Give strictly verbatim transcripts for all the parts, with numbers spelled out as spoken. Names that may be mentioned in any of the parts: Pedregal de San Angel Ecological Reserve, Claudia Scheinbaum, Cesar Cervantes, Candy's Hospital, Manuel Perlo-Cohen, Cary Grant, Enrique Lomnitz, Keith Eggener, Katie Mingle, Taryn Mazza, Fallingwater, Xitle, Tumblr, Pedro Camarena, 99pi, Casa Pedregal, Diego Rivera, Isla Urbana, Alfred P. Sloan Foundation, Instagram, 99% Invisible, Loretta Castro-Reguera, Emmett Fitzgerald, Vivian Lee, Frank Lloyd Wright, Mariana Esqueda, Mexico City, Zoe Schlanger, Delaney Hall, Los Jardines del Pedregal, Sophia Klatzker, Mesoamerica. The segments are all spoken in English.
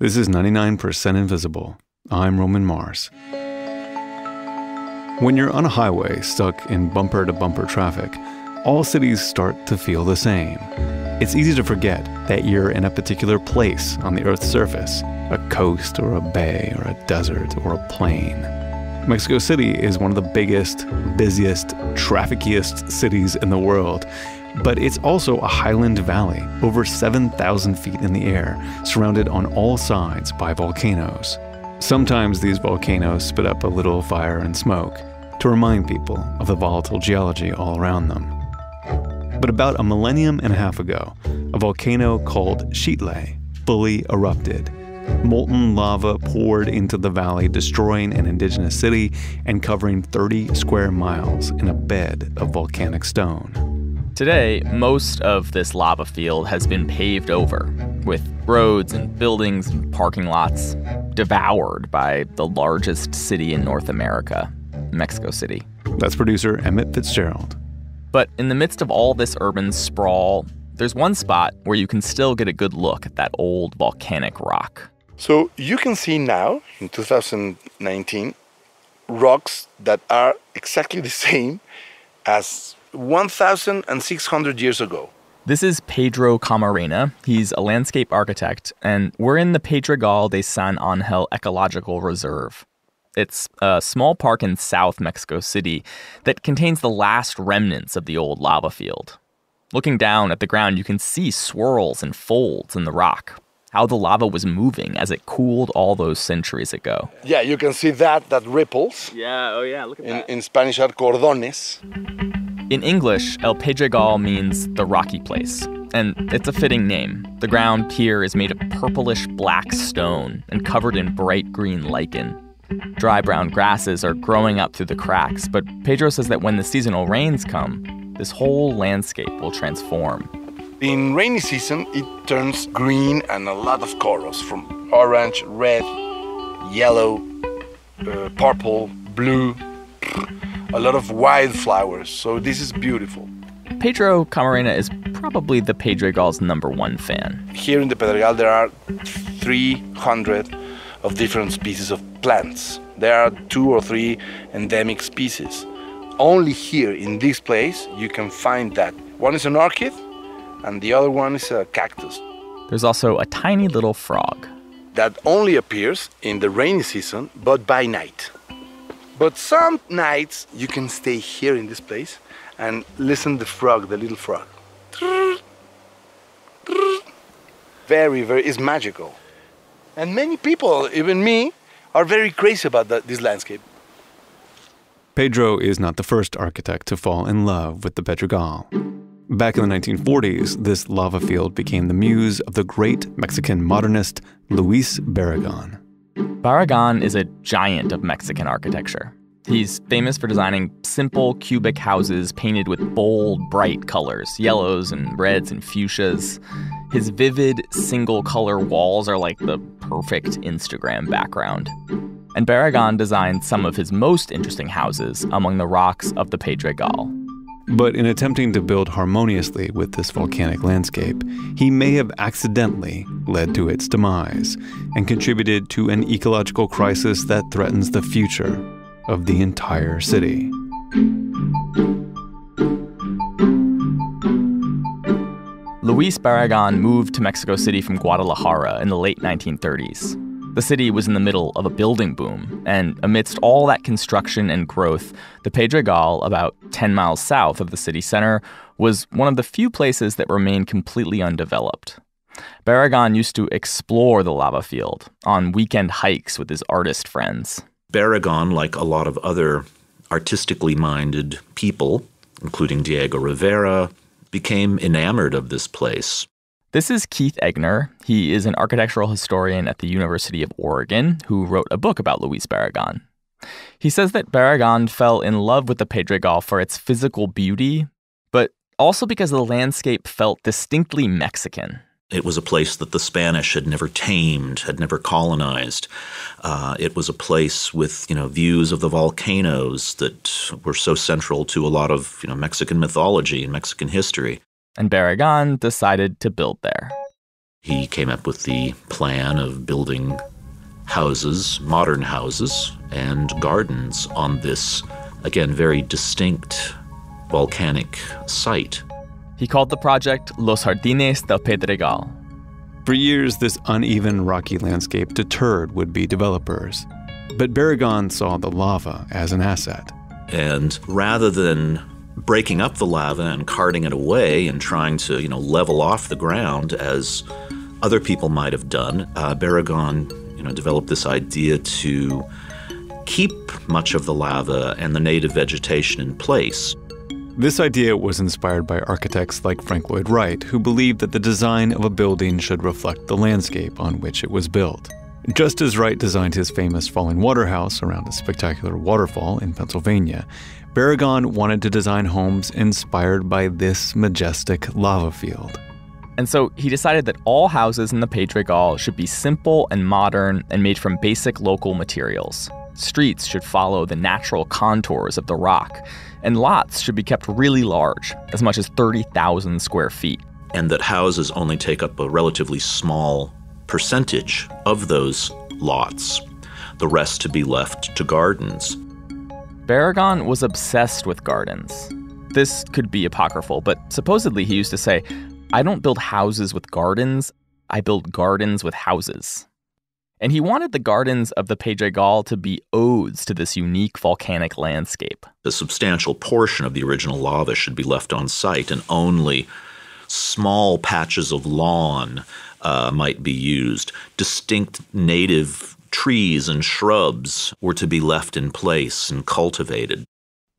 This is ninety-nine percent Invisible. I'm Roman Mars. When you're on a highway stuck in bumper-to-bumper traffic, all cities start to feel the same. It's easy to forget that you're in a particular place on the Earth's surface, a coast or a bay or a desert or a plain. Mexico City is one of the biggest, busiest, traffickiest cities in the world. But it's also a highland valley, over seven thousand feet in the air, surrounded on all sides by volcanoes. Sometimes these volcanoes spit up a little fire and smoke to remind people of the volatile geology all around them. But about a millennium and a half ago, a volcano called Xitle fully erupted. Molten lava poured into the valley, destroying an indigenous city and covering thirty square miles in a bed of volcanic stone. Today, most of this lava field has been paved over, with roads and buildings and parking lots devoured by the largest city in North America, Mexico City. That's producer Emmett Fitzgerald. But in the midst of all this urban sprawl, there's one spot where you can still get a good look at that old volcanic rock. So you can see now, in two thousand nineteen, rocks that are exactly the same as one thousand six hundred years ago. This is Pedro Camarena. He's a landscape architect, and we're in the Pedregal de San Angel Ecological Reserve. It's a small park in South Mexico City that contains the last remnants of the old lava field. Looking down at the ground, you can see swirls and folds in the rock, how the lava was moving as it cooled all those centuries ago. Yeah, you can see that, that ripples. Yeah, oh yeah, look at in, that. In Spanish are cordones. In English, El Pedregal means the rocky place, and it's a fitting name. The ground here is made of purplish-black stone and covered in bright green lichen. Dry brown grasses are growing up through the cracks, but Pedro says that when the seasonal rains come, this whole landscape will transform. In rainy season, it turns green and a lot of colors, from orange, red, yellow, uh, purple, blue. A lot of wildflowers, so this is beautiful. Pedro Camarena is probably the Pedregal's number one fan. Here in the Pedregal there are three hundred of different species of plants. There are two or three endemic species. Only here in this place you can find that. One is an orchid and the other one is a cactus. There's also a tiny little frog. That only appears in the rainy season, but by night. But some nights you can stay here in this place and listen to the frog, the little frog. Very, very, it's magical. And many people, even me, are very crazy about the, this landscape. Pedro is not the first architect to fall in love with the Pedregal. Back in the nineteen forties, this lava field became the muse of the great Mexican modernist Luis Barragón. Barragón is a giant of Mexican architecture. He's famous for designing simple cubic houses painted with bold, bright colors, yellows and reds and fuchsias. His vivid, single-color walls are like the perfect Instagram background. And Barragón designed some of his most interesting houses among the rocks of the Pedregal. But in attempting to build harmoniously with this volcanic landscape, he may have accidentally led to its demise and contributed to an ecological crisis that threatens the future of the entire city. Luis Barragón moved to Mexico City from Guadalajara in the late nineteen thirties. The city was in the middle of a building boom, and amidst all that construction and growth, the Pedregal, about ten miles south of the city center, was one of the few places that remained completely undeveloped. Barragón used to explore the lava field on weekend hikes with his artist friends. Barragón, like a lot of other artistically minded people, including Diego Rivera, became enamored of this place. This is Keith Eggener. He is an architectural historian at the University of Oregon who wrote a book about Luis Barragón. He says that Barragón fell in love with the Pedregal for its physical beauty, but also because the landscape felt distinctly Mexican. It was a place that the Spanish had never tamed, had never colonized. Uh, it was a place with, you know, views of the volcanoes that were so central to a lot of, you know, Mexican mythology and Mexican history. And Barragón decided to build there. He came up with the plan of building houses, modern houses, and gardens on this, again, very distinct volcanic site. He called the project Los Jardines del Pedregal. For years, this uneven rocky landscape deterred would-be developers. But Barragón saw the lava as an asset. And rather than breaking up the lava and carting it away and trying to, you know, level off the ground as other people might have done, uh, Barragón, you know, developed this idea to keep much of the lava and the native vegetation in place. This idea was inspired by architects like Frank Lloyd Wright, who believed that the design of a building should reflect the landscape on which it was built. Just as Wright designed his famous Fallingwater house around a spectacular waterfall in Pennsylvania, Barragón wanted to design homes inspired by this majestic lava field. And so he decided that all houses in the Pedregal should be simple and modern and made from basic local materials. Streets should follow the natural contours of the rock, and lots should be kept really large, as much as thirty thousand square feet. And that houses only take up a relatively small percentage of those lots, the rest to be left to gardens. Barragón was obsessed with gardens. This could be apocryphal, but supposedly he used to say, "I don't build houses with gardens, I build gardens with houses." And he wanted the gardens of the Pedregal to be odes to this unique volcanic landscape. A substantial portion of the original lava should be left on site, and only small patches of lawn uh, might be used. Distinct native trees and shrubs were to be left in place and cultivated.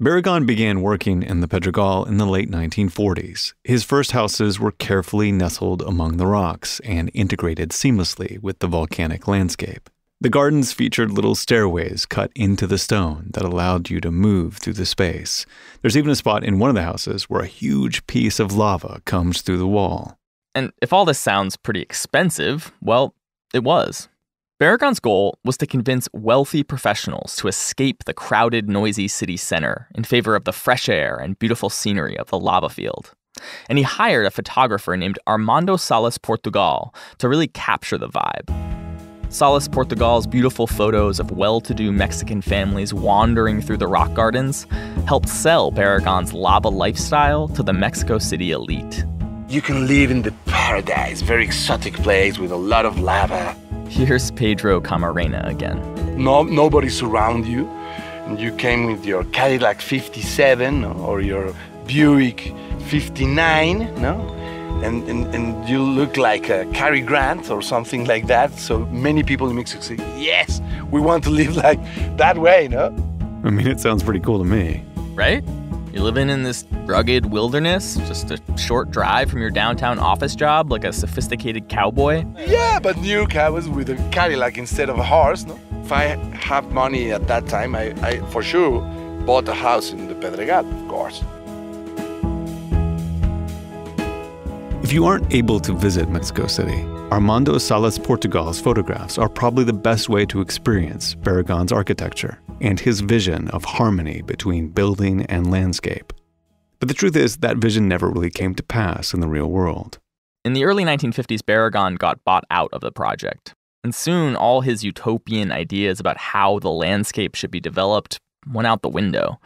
Barragón began working in the Pedregal in the late nineteen forties. His first houses were carefully nestled among the rocks and integrated seamlessly with the volcanic landscape. The gardens featured little stairways cut into the stone that allowed you to move through the space. There's even a spot in one of the houses where a huge piece of lava comes through the wall. And if all this sounds pretty expensive, well, it was. Barragón's goal was to convince wealthy professionals to escape the crowded, noisy city center in favor of the fresh air and beautiful scenery of the lava field. And he hired a photographer named Armando Salas Portugal to really capture the vibe. Salas Portugal's beautiful photos of well-to-do Mexican families wandering through the rock gardens helped sell Barragón's lava lifestyle to the Mexico City elite. You can live in the paradise, very exotic place with a lot of lava. Here's Pedro Camarena again. No, nobody surround you. And you came with your Cadillac fifty-seven or your Buick fifty-nine, no? And, and, and you look like a Cary Grant or something like that. So many people in Mexico say, yes, we want to live like that way, no? I mean, it sounds pretty cool to me. Right? You're living in this rugged wilderness, just a short drive from your downtown office job, like a sophisticated cowboy. Yeah, but new cowboys with a Cadillac instead of a horse, no? If I have money at that time, I, I for sure bought a house in the Pedregal, of course. If you aren't able to visit Mexico City, Armando Salas Portugal's photographs are probably the best way to experience Barragón's architecture and his vision of harmony between building and landscape. But the truth is, that vision never really came to pass in the real world. In the early nineteen fifties, Barragón got bought out of the project. And soon, all his utopian ideas about how the landscape should be developed went out the window.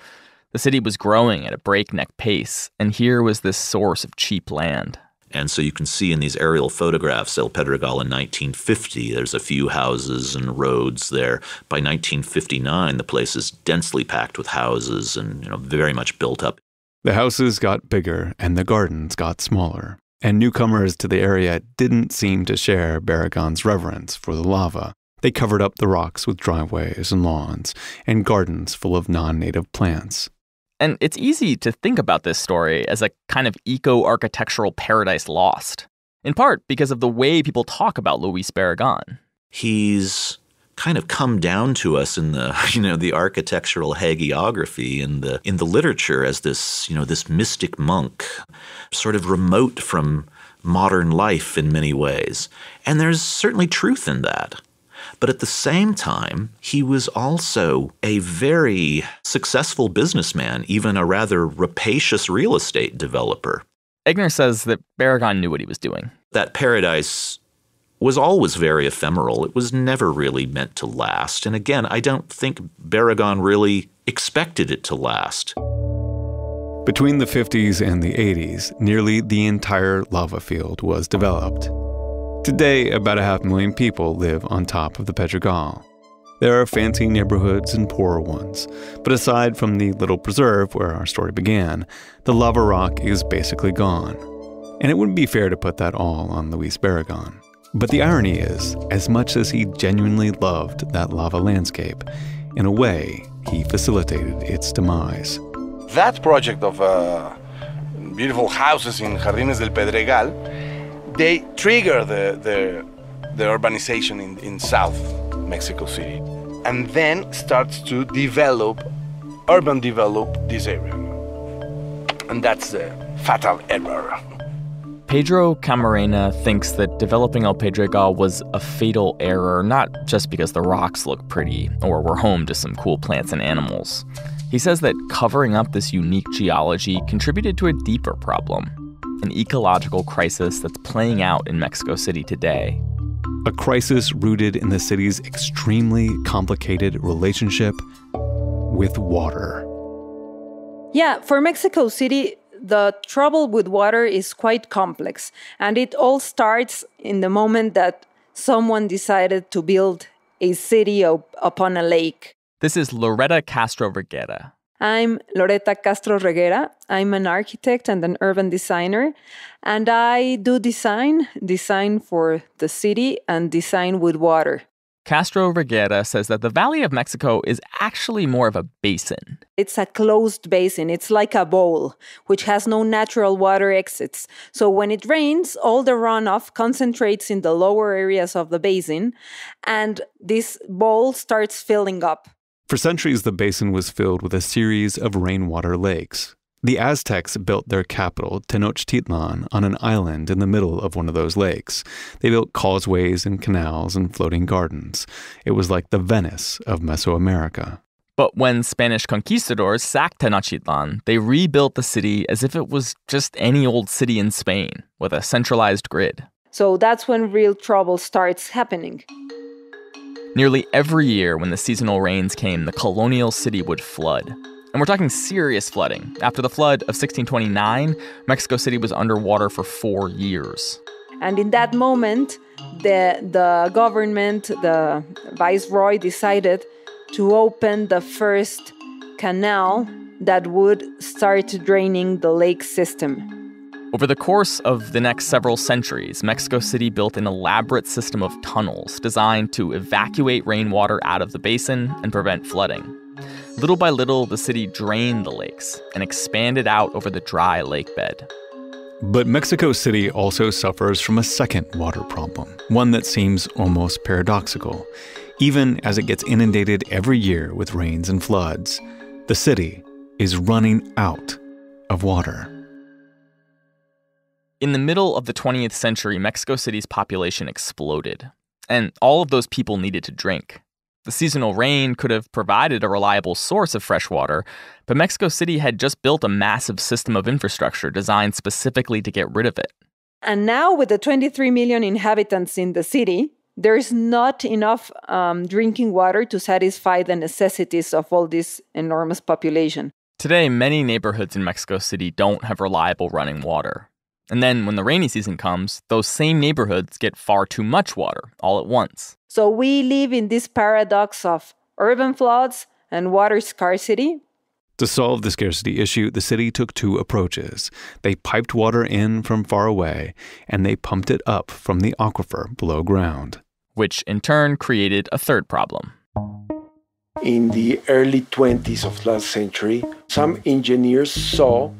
The city was growing at a breakneck pace, and here was this source of cheap land. And so you can see in these aerial photographs, El Pedregal in nineteen fifty, there's a few houses and roads there. By nineteen fifty-nine, the place is densely packed with houses and, you know, very much built up. The houses got bigger and the gardens got smaller. And newcomers to the area didn't seem to share Barragón's reverence for the lava. They covered up the rocks with driveways and lawns and gardens full of non-native plants. And it's easy to think about this story as a kind of eco-architectural paradise lost, in part because of the way people talk about Luis Barragón. He's kind of come down to us in the, you know, the architectural hagiography and the in the literature as this, you know, this mystic monk, sort of remote from modern life in many ways. And there's certainly truth in that. But at the same time, he was also a very successful businessman, even a rather rapacious real estate developer. Eggener says that Barragón knew what he was doing. That paradise was always very ephemeral. It was never really meant to last. And again, I don't think Barragón really expected it to last. Between the fifties and the eighties, nearly the entire lava field was developed. Today, about a half million people live on top of the Pedregal. There are fancy neighborhoods and poorer ones, but aside from the little preserve where our story began, the lava rock is basically gone. And it wouldn't be fair to put that all on Luis Barragón. But the irony is, as much as he genuinely loved that lava landscape, in a way, he facilitated its demise. That project of uh, beautiful houses in Jardines del Pedregal, they trigger the, the, the urbanization in, in South Mexico City, and then starts to develop, urban develop this area. And that's the fatal error. Pedro Camarena thinks that developing El Pedregal was a fatal error, not just because the rocks look pretty or were home to some cool plants and animals. He says that covering up this unique geology contributed to a deeper problem, an ecological crisis that's playing out in Mexico City today. A crisis rooted in the city's extremely complicated relationship with water. Yeah, for Mexico City, the trouble with water is quite complex, and it all starts in the moment that someone decided to build a city op- upon a lake. This is Loretta Castro-Reguera. I'm Loretta Castro-Reguera. I'm an architect and an urban designer, and I do design, design for the city and design with water. Castro-Reguera says that the Valley of Mexico is actually more of a basin. It's a closed basin. It's like a bowl, which has no natural water exits. So when it rains, all the runoff concentrates in the lower areas of the basin, and this bowl starts filling up. For centuries, the basin was filled with a series of rainwater lakes. The Aztecs built their capital, Tenochtitlan, on an island in the middle of one of those lakes. They built causeways and canals and floating gardens. It was like the Venice of Mesoamerica. But when Spanish conquistadors sacked Tenochtitlan, they rebuilt the city as if it was just any old city in Spain, with a centralized grid. So that's when real trouble starts happening. Nearly every year when the seasonal rains came, the colonial city would flood. And we're talking serious flooding. After the flood of sixteen twenty-nine, Mexico City was underwater for four years. And in that moment, the, the government, the viceroy, decided to open the first canal that would start draining the lake system. Over the course of the next several centuries, Mexico City built an elaborate system of tunnels designed to evacuate rainwater out of the basin and prevent flooding. Little by little, the city drained the lakes and expanded out over the dry lake bed. But Mexico City also suffers from a second water problem, one that seems almost paradoxical. Even as it gets inundated every year with rains and floods, the city is running out of water. In the middle of the twentieth century, Mexico City's population exploded, and all of those people needed to drink. The seasonal rain could have provided a reliable source of fresh water, but Mexico City had just built a massive system of infrastructure designed specifically to get rid of it. And now, with the twenty-three million inhabitants in the city, there's not enough um, drinking water to satisfy the necessities of all this enormous population. Today, many neighborhoods in Mexico City don't have reliable running water. And then when the rainy season comes, those same neighborhoods get far too much water all at once. So we live in this paradox of urban floods and water scarcity. To solve the scarcity issue, the city took two approaches. They piped water in from far away, and they pumped it up from the aquifer below ground. Which in turn created a third problem. In the early twenties of last century, some engineers saw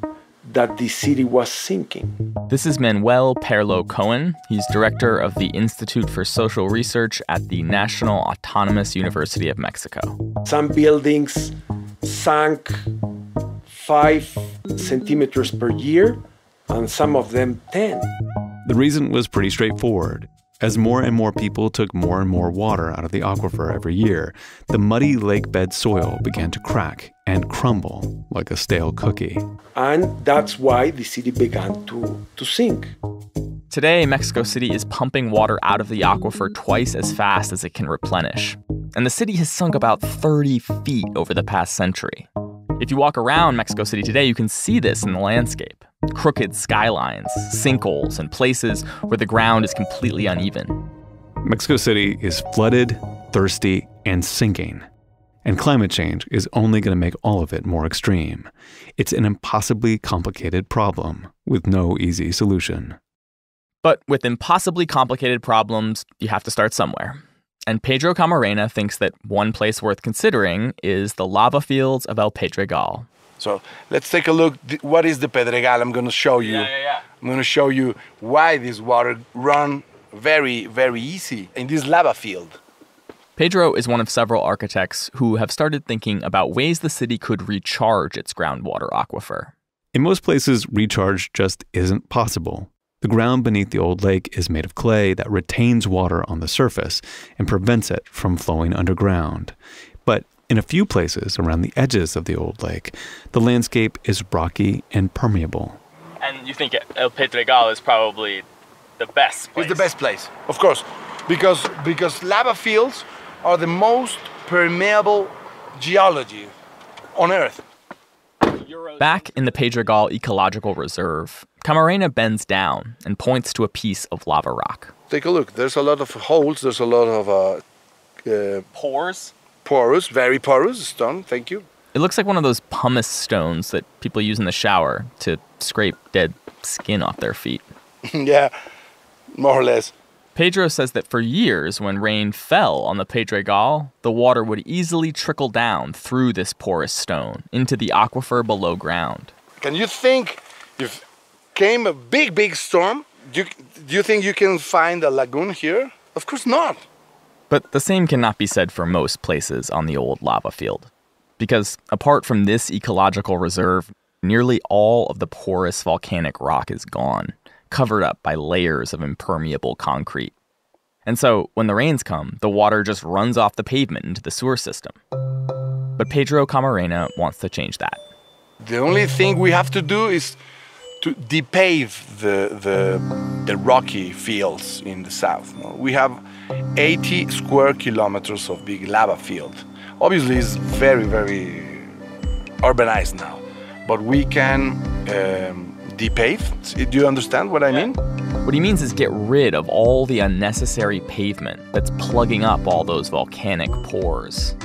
that the city was sinking. This is Manuel Perlo-Cohen. He's director of the Institute for Social Research at the National Autonomous University of Mexico. Some buildings sank five centimeters per year, and some of them ten. The reason was pretty straightforward. As more and more people took more and more water out of the aquifer every year, the muddy lakebed soil began to crack and crumble like a stale cookie. And that's why the city began to, to sink. Today, Mexico City is pumping water out of the aquifer twice as fast as it can replenish. And the city has sunk about thirty feet over the past century. If you walk around Mexico City today, you can see this in the landscape. Crooked skylines, sinkholes, and places where the ground is completely uneven. Mexico City is flooded, thirsty, and sinking. And climate change is only going to make all of it more extreme. It's an impossibly complicated problem with no easy solution. But with impossibly complicated problems, you have to start somewhere. And Pedro Camarena thinks that one place worth considering is the lava fields of El Pedregal. So let's take a look. What is the Pedregal? I'm going to show you. Yeah, yeah, yeah. I'm going to show you why this water runs very, very easy in this lava field. Pedro is one of several architects who have started thinking about ways the city could recharge its groundwater aquifer. In most places, recharge just isn't possible. The ground beneath the old lake is made of clay that retains water on the surface and prevents it from flowing underground. But in a few places around the edges of the old lake, the landscape is rocky and permeable. And you think El Pedregal is probably the best place? It's the best place, of course, because, because lava fields are the most permeable geology on Earth. Back in the Pedregal Ecological Reserve, Camarena bends down and points to a piece of lava rock. Take a look. There's a lot of holes. There's a lot of... Uh, uh, pores? Porous, very porous stone. Thank you. It looks like one of those pumice stones that people use in the shower to scrape dead skin off their feet. Yeah, more or less. Pedro says that for years, when rain fell on the Pedregal, the water would easily trickle down through this porous stone into the aquifer below ground. Can you think if came a big, big storm, do you, do you think you can find a lagoon here? Of course not. But the same cannot be said for most places on the old lava field. Because apart from this ecological reserve, nearly all of the porous volcanic rock is gone, covered up by layers of impermeable concrete. And so, when the rains come, the water just runs off the pavement into the sewer system. But Pedro Camarena wants to change that. The only thing we have to do is to depave the, the, the rocky fields in the south. We have eighty square kilometers of big lava field. Obviously, it's very, very urbanized now, but we can um, depave. Do you understand what I mean? What he means is get rid of all the unnecessary pavement that's plugging up all those volcanic pores.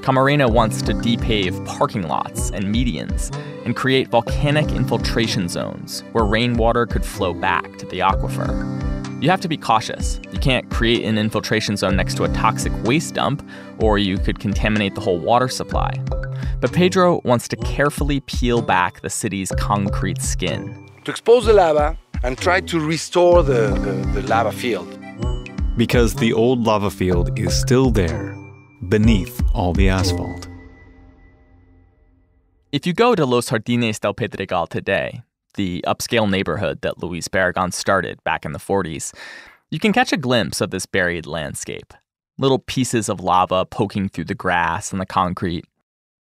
Camarena wants to depave parking lots and medians and create volcanic infiltration zones where rainwater could flow back to the aquifer. You have to be cautious. You can't create an infiltration zone next to a toxic waste dump, or you could contaminate the whole water supply. But Pedro wants to carefully peel back the city's concrete skin. To expose the lava and try to restore the, the, the lava field. Because the old lava field is still there, beneath all the asphalt. If you go to Los Jardines del Pedregal today, the upscale neighborhood that Luis Barragón started back in the forties, you can catch a glimpse of this buried landscape. Little pieces of lava poking through the grass and the concrete.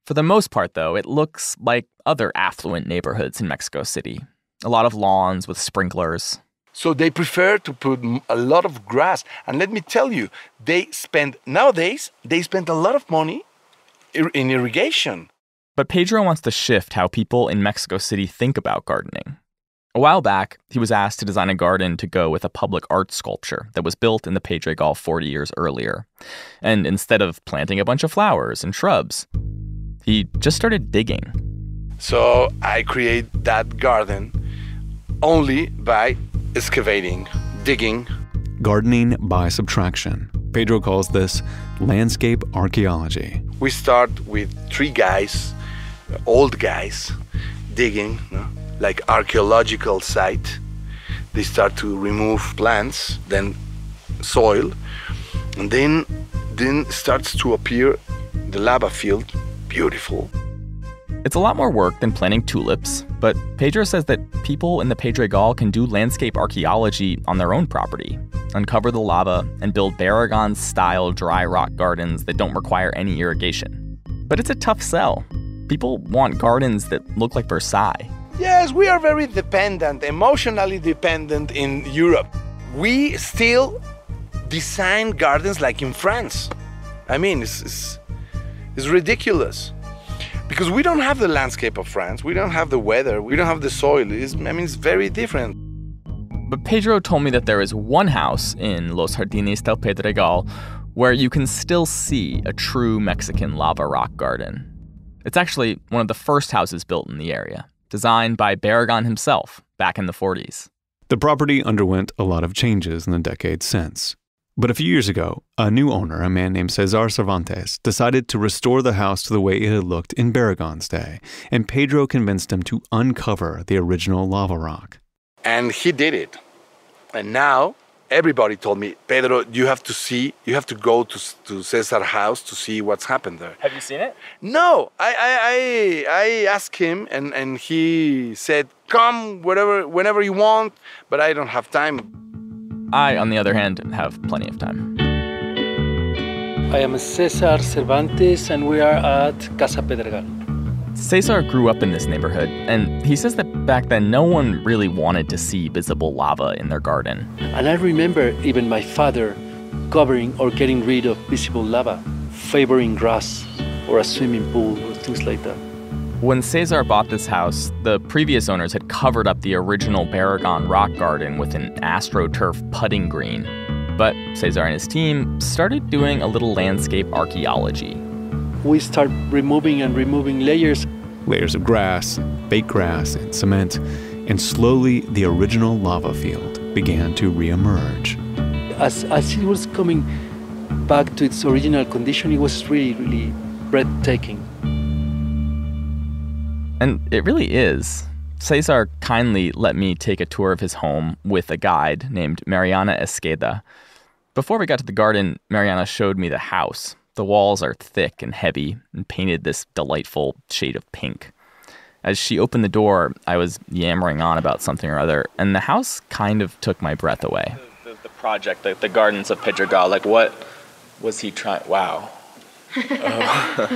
For the most part, though, it looks like other affluent neighborhoods in Mexico City. A lot of lawns with sprinklers. So they prefer to put a lot of grass. And let me tell you, they spend, nowadays, they spend a lot of money in irrigation. But Pedro wants to shift how people in Mexico City think about gardening. A while back, he was asked to design a garden to go with a public art sculpture that was built in the Pedregal forty years earlier. And instead of planting a bunch of flowers and shrubs, he just started digging. So I create that garden only by excavating, digging. Gardening by subtraction. Pedro calls this landscape archaeology. We start with three guys, old guys, digging, no? Like archaeological site. They start to remove plants, then soil, and then, then starts to appear the lava field. Beautiful. It's a lot more work than planting tulips, but Pedro says that people in the Pedregal can do landscape archaeology on their own property, uncover the lava, and build Barragón-style dry rock gardens that don't require any irrigation. But it's a tough sell. People want gardens that look like Versailles. Yes, we are very dependent, emotionally dependent in Europe. We still design gardens like in France. I mean, it's, it's, it's ridiculous. Because we don't have the landscape of France, we don't have the weather, we don't have the soil. It's, I mean, it's very different. But Pedro told me that there is one house in Los Jardines del Pedregal where you can still see a true Mexican lava rock garden. It's actually one of the first houses built in the area, designed by Barragón himself back in the forties. The property underwent a lot of changes in the decades since. But a few years ago, a new owner, a man named Cesar Cervantes, decided to restore the house to the way it had looked in Barragón's day, and Pedro convinced him to uncover the original lava rock. And he did it. And now everybody told me, Pedro, you have to see, you have to go to, to Cesar's house to see what's happened there. Have you seen it? No, I I, I, I asked him and, and he said, come whatever, whenever you want, but I don't have time. I, on the other hand, have plenty of time. I am Cesar Cervantes, and we are at Casa Pedregal. Cesar grew up in this neighborhood, and he says that back then no one really wanted to see visible lava in their garden. And I remember even my father covering or getting rid of visible lava, favoring grass or a swimming pool or things like that. When Cesar bought this house, the previous owners had covered up the original Barragón rock garden with an astroturf putting green. But Cesar and his team started doing a little landscape archaeology. We start removing and removing layers. Layers of grass, fake grass, and cement. And slowly, the original lava field began to reemerge. As, as it was coming back to its original condition, it was really, really breathtaking. And it really is. Cesar kindly let me take a tour of his home with a guide named Mariana Esqueda. Before we got to the garden, Mariana showed me the house. The walls are thick and heavy and painted this delightful shade of pink. As she opened the door, I was yammering on about something or other, and the house kind of took my breath away. The, the, the project, like the gardens of Pedregal, like what was he trying? Wow. Oh.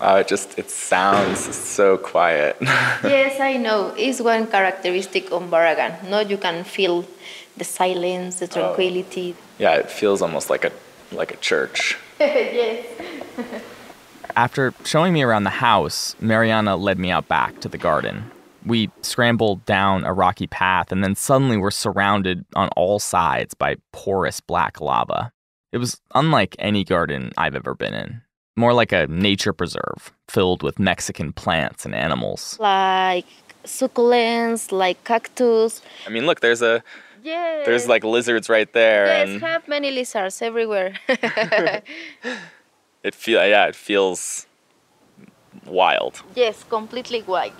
Wow, it just, it sounds so quiet. Yes, I know. It's one characteristic of Barragón. No, you can feel the silence, the tranquility. Oh. Yeah, it feels almost like a, like a church. Yes. After showing me around the house, Mariana led me out back to the garden. We scrambled down a rocky path and then suddenly were surrounded on all sides by porous black lava. It was unlike any garden I've ever been in. More like a nature preserve filled with Mexican plants and animals. Like succulents, like cactus. I mean, look, there's a, yes. There's like lizards right there. Yes, and have many lizards everywhere. It feel, yeah, it feels wild. Yes, completely wild.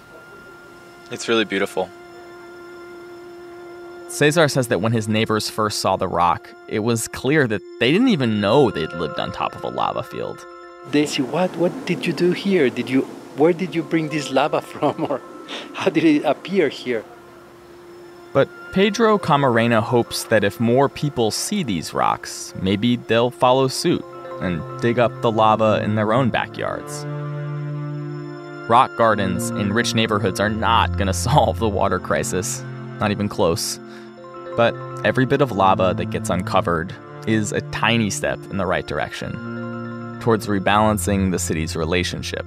It's really beautiful. Cesar says that when his neighbors first saw the rock, it was clear that they didn't even know they'd lived on top of a lava field. They say, what, what did you do here? Did you, where did you bring this lava from? Or how did it appear here? But Pedro Camarena hopes that if more people see these rocks, maybe they'll follow suit and dig up the lava in their own backyards. Rock gardens in rich neighborhoods are not going to solve the water crisis, not even close. But every bit of lava that gets uncovered is a tiny step in the right direction towards rebalancing the city's relationship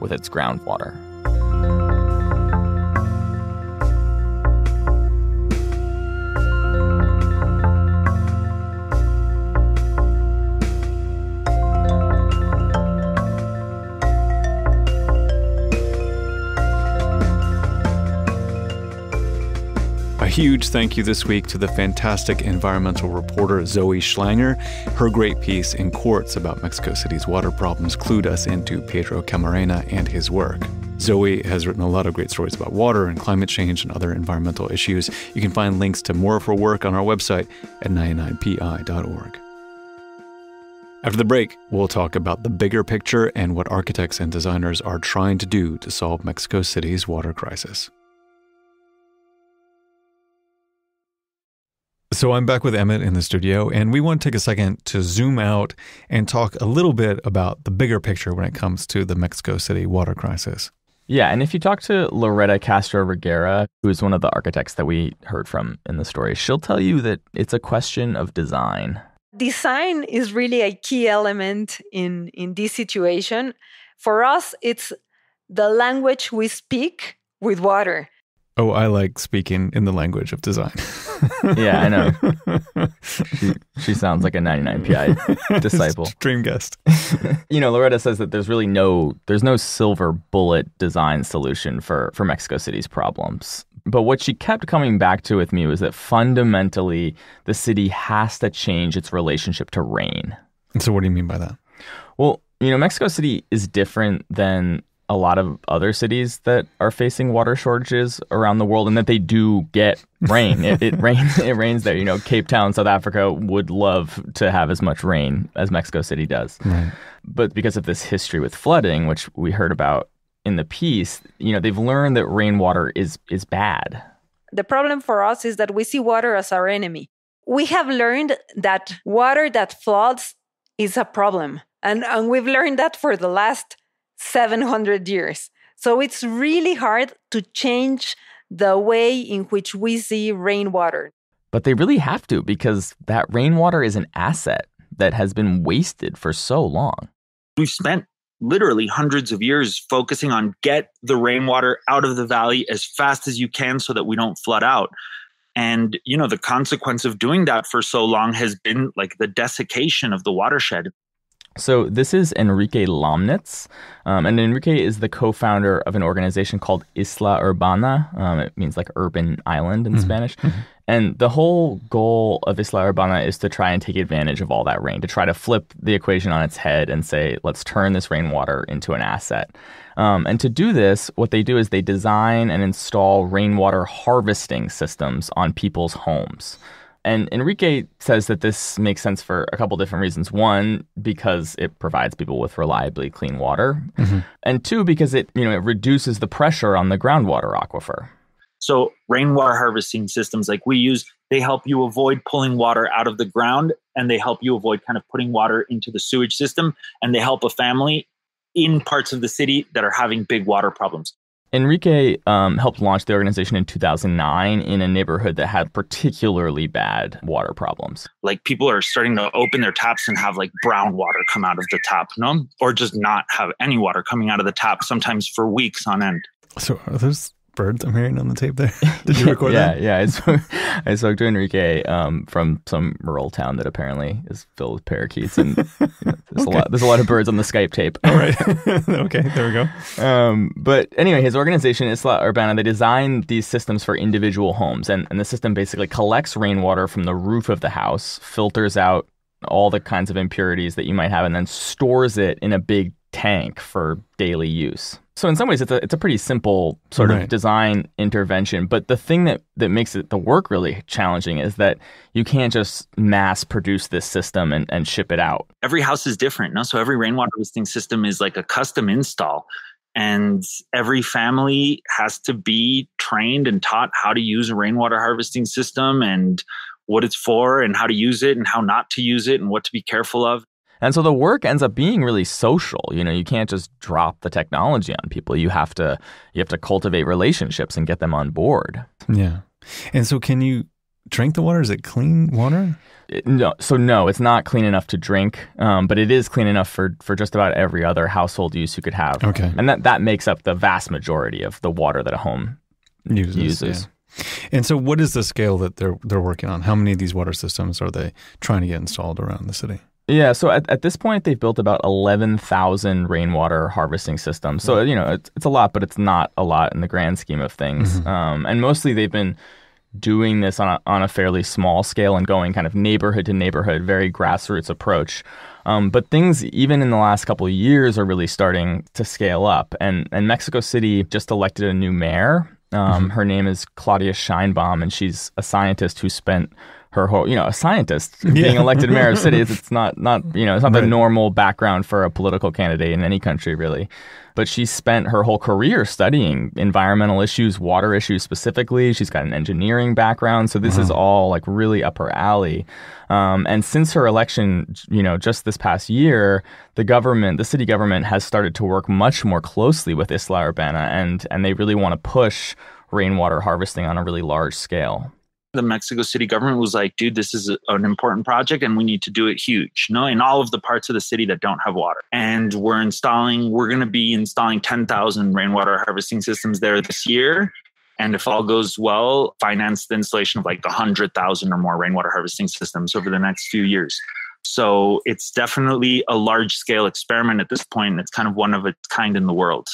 with its groundwater. Huge thank you this week to the fantastic environmental reporter Zoe Schlanger. Her great piece in Quartz about Mexico City's water problems clued us into Pedro Camarena and his work. Zoe has written a lot of great stories about water and climate change and other environmental issues. You can find links to more of her work on our website at ninety-nine p i dot org. After the break, we'll talk about the bigger picture and what architects and designers are trying to do to solve Mexico City's water crisis. So I'm back with Emmett in the studio, and we want to take a second to zoom out and talk a little bit about the bigger picture when it comes to the Mexico City water crisis. Yeah, and if you talk to Loretta Castro-Reguera, who is one of the architects that we heard from in the story, she'll tell you that it's a question of design. Design is really a key element in, in this situation. For us, it's the language we speak with water. Oh, I like speaking in the language of design. Yeah, I know. She, she sounds like a ninety-nine P I disciple. Dream guest. You know, Loretta says that there's really no there's no silver bullet design solution for, for Mexico City's problems. But what she kept coming back to with me was that fundamentally, the city has to change its relationship to rain. And so what do you mean by that? Well, you know, Mexico City is different than a lot of other cities that are facing water shortages around the world, and that they do get rain. It, it rains. It rains there. You know, Cape Town, South Africa would love to have as much rain as Mexico City does. Right. But because of this history with flooding, which we heard about in the piece, you know, they've learned that rainwater is is bad. The problem for us is that we see water as our enemy. We have learned that water that floods is a problem, and and we've learned that for the last seven hundred years. So it's really hard to change the way in which we see rainwater. But they really have to, because that rainwater is an asset that has been wasted for so long. We've spent literally hundreds of years focusing on get the rainwater out of the valley as fast as you can so that we don't flood out. And, you know, the consequence of doing that for so long has been like the desiccation of the watershed. So this is Enrique Lomnitz, um, and Enrique is the co-founder of an organization called Isla Urbana. Um, it means like urban island in mm-hmm. Spanish. Mm-hmm. And the whole goal of Isla Urbana is to try and take advantage of all that rain, to try to flip the equation on its head and say, let's turn this rainwater into an asset. Um, and to do this, what they do is they design and install rainwater harvesting systems on people's homes. And Enrique says that this makes sense for a couple different reasons. One, because it provides people with reliably clean water. Mm-hmm. And two, because it, you know, it reduces the pressure on the groundwater aquifer. So rainwater harvesting systems like we use, they help you avoid pulling water out of the ground, and they help you avoid kind of putting water into the sewage system. And they help a family in parts of the city that are having big water problems. Enrique um, helped launch the organization in two thousand nine in a neighborhood that had particularly bad water problems. Like people are starting to open their taps and have like brown water come out of the tap, no? Or just not have any water coming out of the tap, sometimes for weeks on end. So are those birds I'm hearing on the tape there? Did you record yeah, that? Yeah, yeah. I spoke, I spoke to Enrique um, from some rural town that apparently is filled with parakeets. And you know, there's, okay. a lot, there's a lot of birds on the Skype tape. All right. Okay, there we go. Um, but anyway, his organization, Isla Urbana, they designed these systems for individual homes. And, and the system basically collects rainwater from the roof of the house, filters out all the kinds of impurities that you might have, and then stores it in a big tank for daily use. So in some ways, it's a, it's a pretty simple sort right. of design intervention. But the thing that, that makes it the work really challenging is that you can't just mass produce this system and, and ship it out. Every house is different. No? So every rainwater harvesting system is like a custom install. And every family has to be trained and taught how to use a rainwater harvesting system and what it's for and how to use it and how not to use it and what to be careful of. And so the work ends up being really social. You know, you can't just drop the technology on people. You have to you have to cultivate relationships and get them on board. Yeah. And so can you drink the water? Is it clean water? It, no. So no, it's not clean enough to drink, um, but it is clean enough for, for just about every other household use you could have. Okay. And that, that makes up the vast majority of the water that a home uses. uses. Yeah. And so what is the scale that they're they're working on? How many of these water systems are they trying to get installed around the city? Yeah, so at, at this point, they've built about eleven thousand rainwater harvesting systems. So, you know, it's, it's a lot, but it's not a lot in the grand scheme of things. Mm-hmm. Um, and mostly they've been doing this on a, on a fairly small scale and going kind of neighborhood to neighborhood, very grassroots approach. Um, but things, even in the last couple of years, are really starting to scale up. And, and Mexico City just elected a new mayor. Um, mm-hmm. Her name is Claudia Scheinbaum, and she's a scientist who spent her whole, you know, a scientist yeah. being elected mayor of cities. It's not, not you know, it's not right. the normal background for a political candidate in any country, really. But she spent her whole career studying environmental issues, water issues specifically. She's got an engineering background. So this wow. is all like really up her alley. Um, and since her election, you know, just this past year, the government, the city government has started to work much more closely with Isla Urbana, and, and they really want to push rainwater harvesting on a really large scale. The Mexico City government was like, dude, this is a, an important project and we need to do it huge, you know, in all of the parts of the city that don't have water. And we're installing, we're going to be installing ten thousand rainwater harvesting systems there this year. And if all goes well, finance the installation of like one hundred thousand or more rainwater harvesting systems over the next few years. So it's definitely a large scale experiment at this point. And it's kind of one of its kind in the world.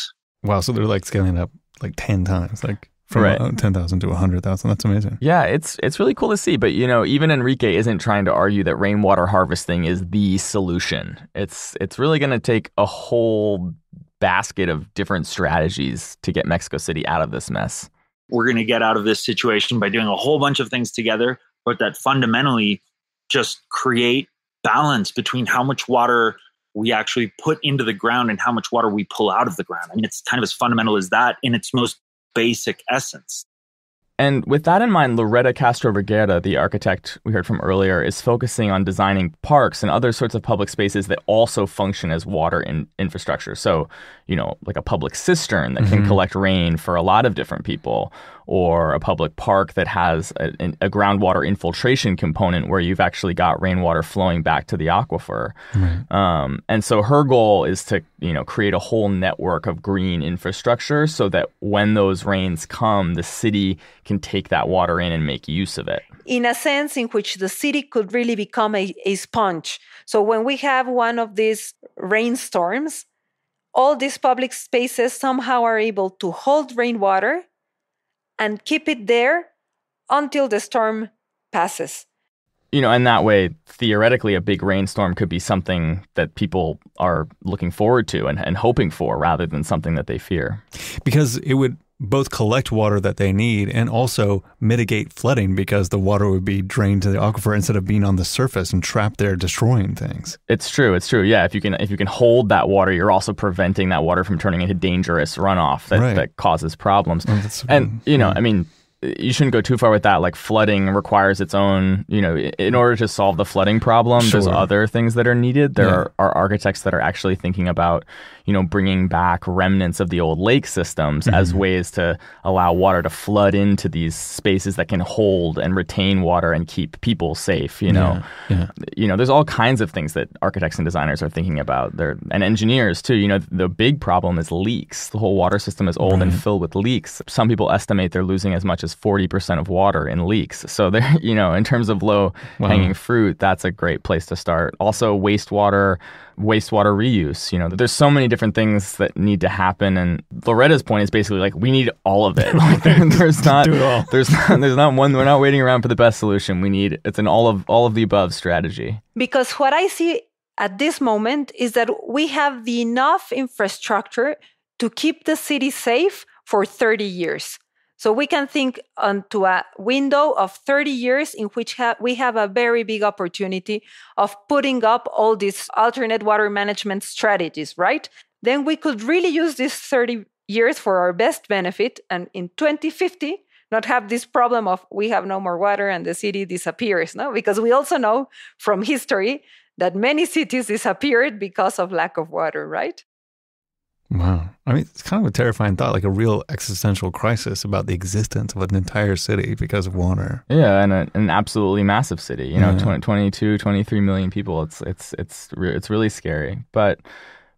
Wow. So they're like scaling up like ten times, like from right. ten thousand to one hundred thousand. That's amazing. Yeah, it's it's really cool to see. But, you know, even Enrique isn't trying to argue that rainwater harvesting is the solution. It's it's really going to take a whole basket of different strategies to get Mexico City out of this mess. We're going to get out of this situation by doing a whole bunch of things together, but that fundamentally just create balance between how much water we actually put into the ground and how much water we pull out of the ground. I mean, it's kind of as fundamental as that in its most basic essence. And with that in mind, Loretta Castro-Reguera, the architect we heard from earlier, is focusing on designing parks and other sorts of public spaces that also function as water in infrastructure. So, you know, like a public cistern that mm-hmm. can collect rain for a lot of different people, or a public park that has a, a groundwater infiltration component where you've actually got rainwater flowing back to the aquifer. Mm-hmm. Um, and so her goal is to, you know, create a whole network of green infrastructure so that when those rains come, the city can take that water in and make use of it. In a sense in which the city could really become a, a sponge. So when we have one of these rainstorms, all these public spaces somehow are able to hold rainwater and keep it there until the storm passes. You know, and that way, theoretically, a big rainstorm could be something that people are looking forward to and, and hoping for rather than something that they fear. Because it would both collect water that they need and also mitigate flooding, because the water would be drained to the aquifer instead of being on the surface and trapped there destroying things. It's true. It's true. Yeah. If you can, if you can hold that water, you're also preventing that water from turning into dangerous runoff that, right. that causes problems. Well, that's, and, you know, yeah. I mean, you shouldn't go too far with that. Like flooding requires its own, you know, in order to solve the flooding problem, sure. there's other things that are needed. There yeah. are, are architects that are actually thinking about, you know, bringing back remnants of the old lake systems mm-hmm. as ways to allow water to flood into these spaces that can hold and retain water and keep people safe, you know. Yeah. Yeah. You know, there's all kinds of things that architects and designers are thinking about. They're, and engineers too, you know, the big problem is leaks. The whole water system is old right. and filled with leaks. Some people estimate they're losing as much as forty percent of water in leaks. So there, you know, in terms of low wow. hanging fruit, that's a great place to start. Also wastewater, wastewater reuse, you know, there's so many different things that need to happen. And Loretta's point is basically like, we need all of it. Like, there, there's not, do it all. there's not, there's not one, we're not waiting around for the best solution. We need, it's an all of, all of the above strategy. Because what I see at this moment is that we have the enough infrastructure to keep the city safe for thirty years. So we can think onto a window of thirty years in which ha- we have a very big opportunity of putting up all these alternate water management strategies, right? Then we could really use these thirty years for our best benefit, and in twenty fifty, not have this problem of we have no more water and the city disappears, no? Because we also know from history that many cities disappeared because of lack of water, right? Wow. I mean, it's kind of a terrifying thought, like a real existential crisis about the existence of an entire city because of water. Yeah, and a, an absolutely massive city, you know, yeah. twenty, twenty-two, twenty-three million people. It's it's it's re- it's really scary. But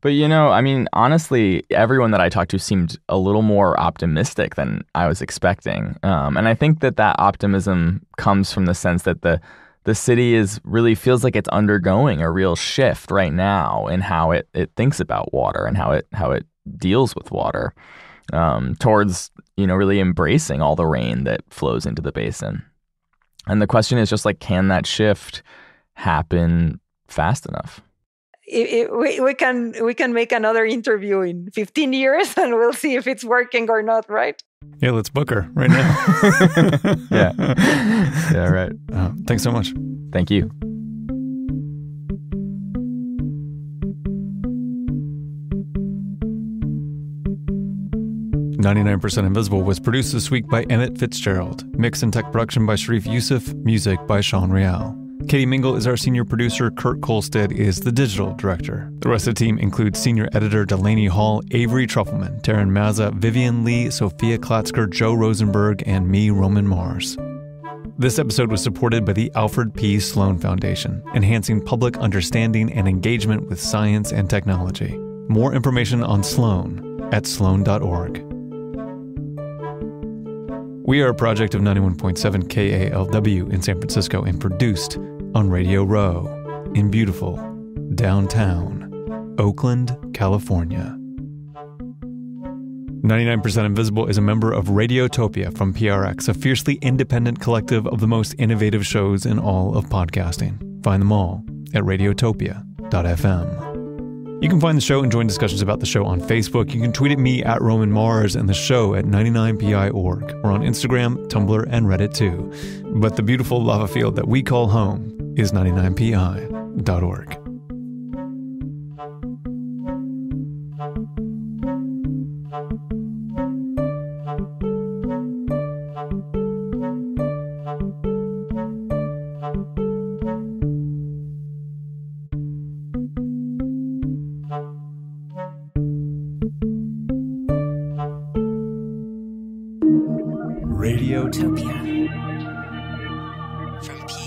but you know, I mean, honestly, everyone that I talked to seemed a little more optimistic than I was expecting. Um, and I think that that optimism comes from the sense that the The city is really feels like it's undergoing a real shift right now in how it, it thinks about water and how it how it deals with water, um, towards, you know, really embracing all the rain that flows into the basin. And the question is just like, can that shift happen fast enough? It, it, we, we can we can make another interview in fifteen years and we'll see if it's working or not, right? Yeah, let's book her right now. Yeah. Yeah, right. Uh, thanks so much. Thank you. ninety-nine percent Invisible was produced this week by Emmett Fitzgerald. Mix and tech production by Sharif Youssef. Music by Sean Rial. Katie Mingle is our senior producer. Kurt Kolstad is the digital director. The rest of the team includes senior editor Delaney Hall, Avery Truffleman, Taryn Mazza, Vivian Lee, Sophia Klatzker, Joe Rosenberg, and me, Roman Mars. This episode was supported by the Alfred P. Sloan Foundation, enhancing public understanding and engagement with science and technology. More information on Sloan at sloan dot org. We are a project of ninety-one point seven K A L W in San Francisco and produced on Radio Row in beautiful downtown Oakland, California. ninety-nine percent Invisible is a member of Radiotopia from P R X, a fiercely independent collective of the most innovative shows in all of podcasting. Find them all at radiotopia dot f m. You can find the show and join discussions about the show on Facebook. You can tweet at me at Roman Mars and the show at ninety-nine p i dot org. We're on Instagram, Tumblr, and Reddit too. But the beautiful lava field that we call home is ninety-nine p i dot org. Radiotopia from P.